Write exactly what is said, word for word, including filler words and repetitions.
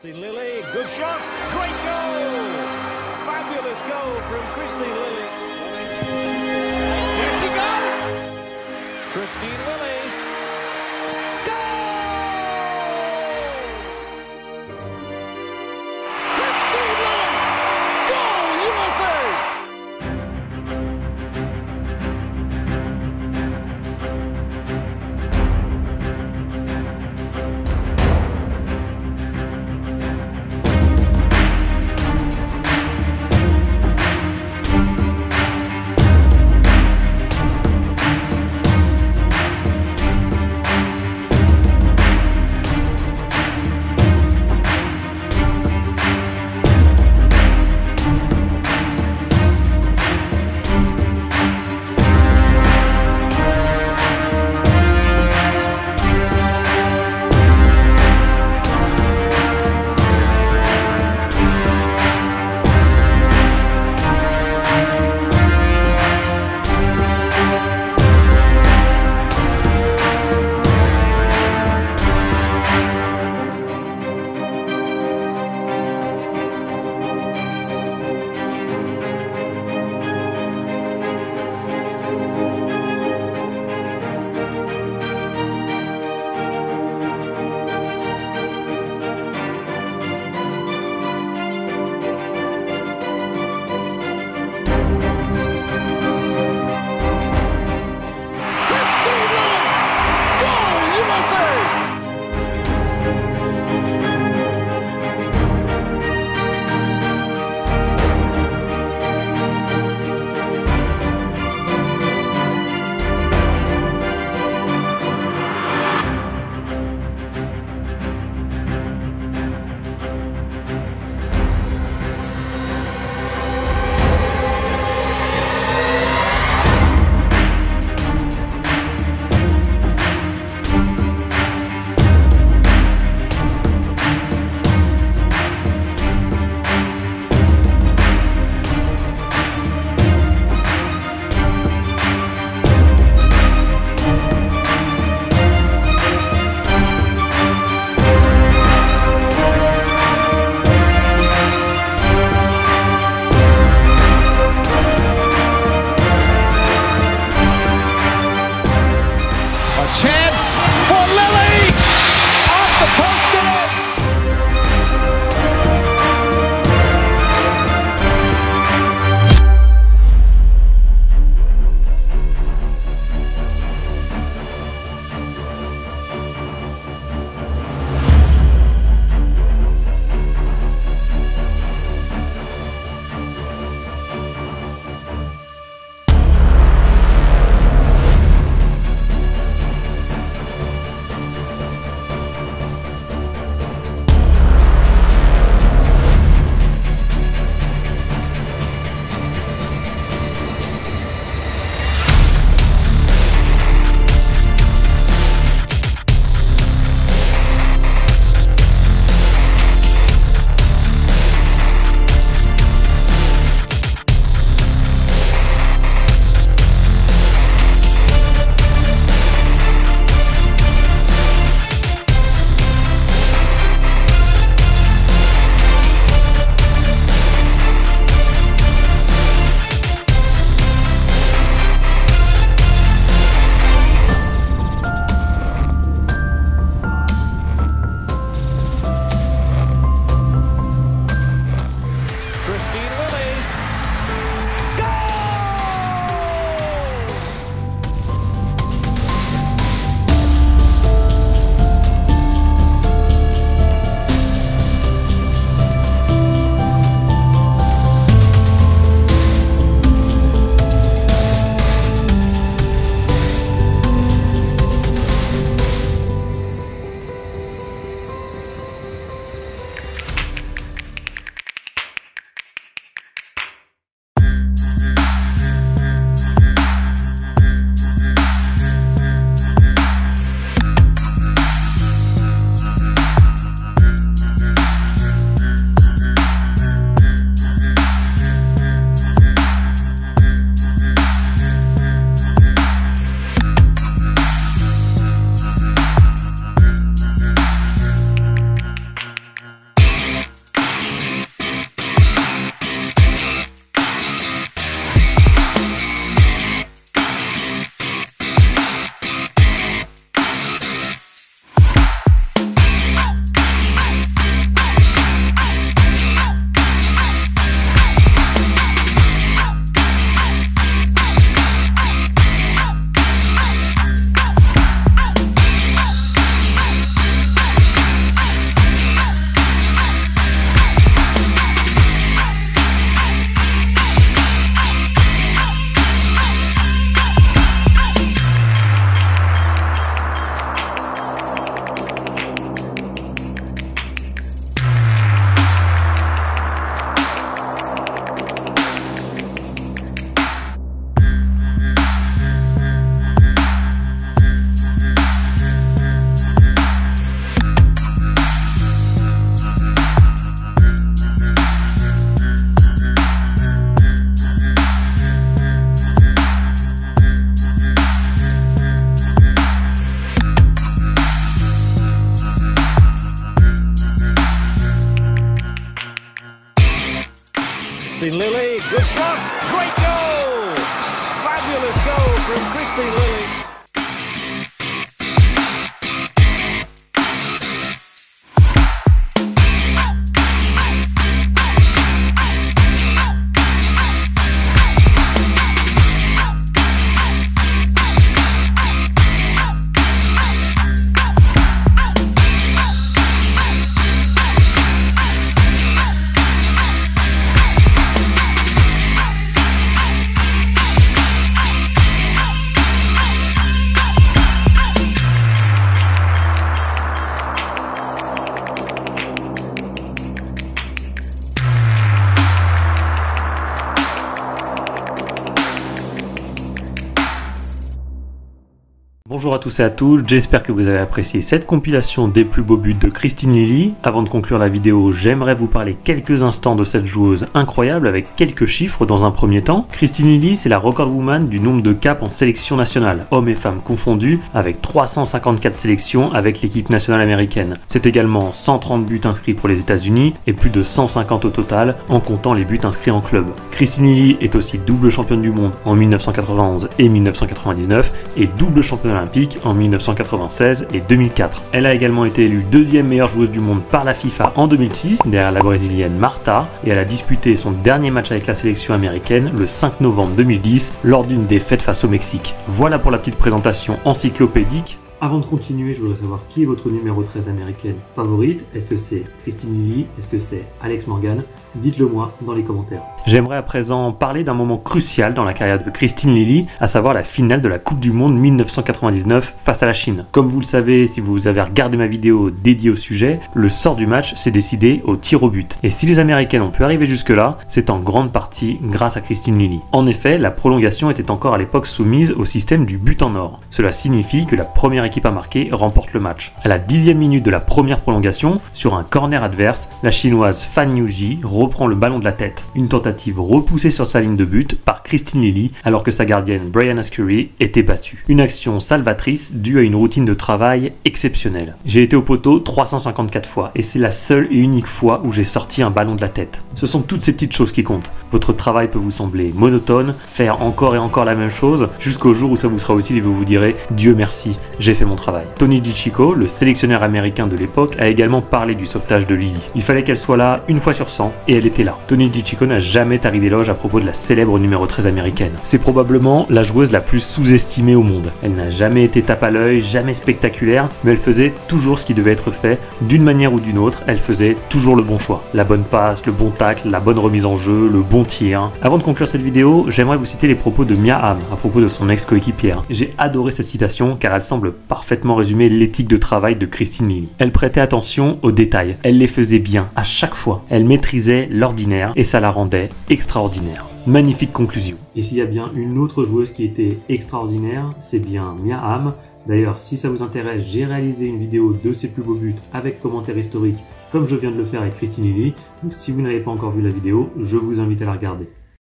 Kristine Lilly, good shot, great goal! Fabulous goal from Kristine Lilly. There she goes! Kristine Lilly. Goal! Kristine Lilly! Goal, U S A! Kristine Lilly, good shot, great goal! Fabulous goal from Kristine Lilly. Bonjour à tous et à toutes, j'espère que vous avez apprécié cette compilation des plus beaux buts de Kristine Lilly. Avant de conclure la vidéo, j'aimerais vous parler quelques instants de cette joueuse incroyable avec quelques chiffres dans un premier temps. Kristine Lilly, c'est la recordwoman du nombre de caps en sélection nationale, hommes et femmes confondus, avec trois cent cinquante-quatre sélections avec l'équipe nationale américaine. C'est également cent trente buts inscrits pour les États-Unis et plus de cent cinquante au total en comptant les buts inscrits en club. Kristine Lilly est aussi double championne du monde en mille neuf cent quatre-vingt-onze et mille neuf cent quatre-vingt-dix-neuf et double championne olympique en mille neuf cent quatre-vingt-seize et deux mille quatre. Elle a également été élue deuxième meilleure joueuse du monde par la FIFA en deux mille six derrière la brésilienne Marta, et elle a disputé son dernier match avec la sélection américaine le cinq novembre deux mille dix lors d'une défaite face au Mexique. Voilà pour la petite présentation encyclopédique. Avant de continuer, je voudrais savoir qui est votre numéro treize américaine favorite. Est-ce que c'est Kristine Lilly? Est-ce que c'est Alex Morgan? Dites-le moi dans les commentaires. J'aimerais à présent parler d'un moment crucial dans la carrière de Kristine Lilly, à savoir la finale de la Coupe du Monde mille neuf cent quatre-vingt-dix-neuf face à la Chine. Comme vous le savez, si vous avez regardé ma vidéo dédiée au sujet, le sort du match s'est décidé au tir au but. Et si les Américaines ont pu arriver jusque-là, c'est en grande partie grâce à Kristine Lilly. En effet, la prolongation était encore à l'époque soumise au système du but en or. Cela signifie que la première équipe à marquer remporte le match. À la dixième minute de la première prolongation, sur un corner adverse, la chinoise Fan Yuji reprend le ballon de la tête. Une tentative repoussée sur sa ligne de but par Kristine Lilly alors que sa gardienne Brianna Scurry était battue. Une action salvatrice due à une routine de travail exceptionnelle. J'ai été au poteau trois cent cinquante-quatre fois et c'est la seule et unique fois où j'ai sorti un ballon de la tête. Ce sont toutes ces petites choses qui comptent. Votre travail peut vous sembler monotone, faire encore et encore la même chose jusqu'au jour où ça vous sera utile et vous vous direz « Dieu merci, j'ai fait mon travail ». Tony DiCicco, le sélectionneur américain de l'époque, a également parlé du sauvetage de Lilly. Il fallait qu'elle soit là une fois sur cent et elle était là. Tony DiCicco n'a jamais tari d'éloge à propos de la célèbre numéro treize américaine. C'est probablement la joueuse la plus sous-estimée au monde. Elle n'a jamais été tape à l'œil, jamais spectaculaire, mais elle faisait toujours ce qui devait être fait. D'une manière ou d'une autre, elle faisait toujours le bon choix. La bonne passe, le bon tacle, la bonne remise en jeu, le bon tir. Avant de conclure cette vidéo, j'aimerais vous citer les propos de Mia Hamm à propos de son ex-coéquipière. J'ai adoré cette citation car elle semble parfaitement résumer l'éthique de travail de Kristine Lilly. Elle prêtait attention aux détails. Elle les faisait bien à chaque fois. Elle maîtrisait l'ordinaire et ça la rendait extraordinaire. Magnifique conclusion. Et s'il y a bien une autre joueuse qui était extraordinaire, c'est bien Mia Hamm. D'ailleurs, si ça vous intéresse, j'ai réalisé une vidéo de ses plus beaux buts avec commentaires historiques comme je viens de le faire avec Kristine Lilly. Donc si vous n'avez pas encore vu la vidéo, je vous invite à la regarder.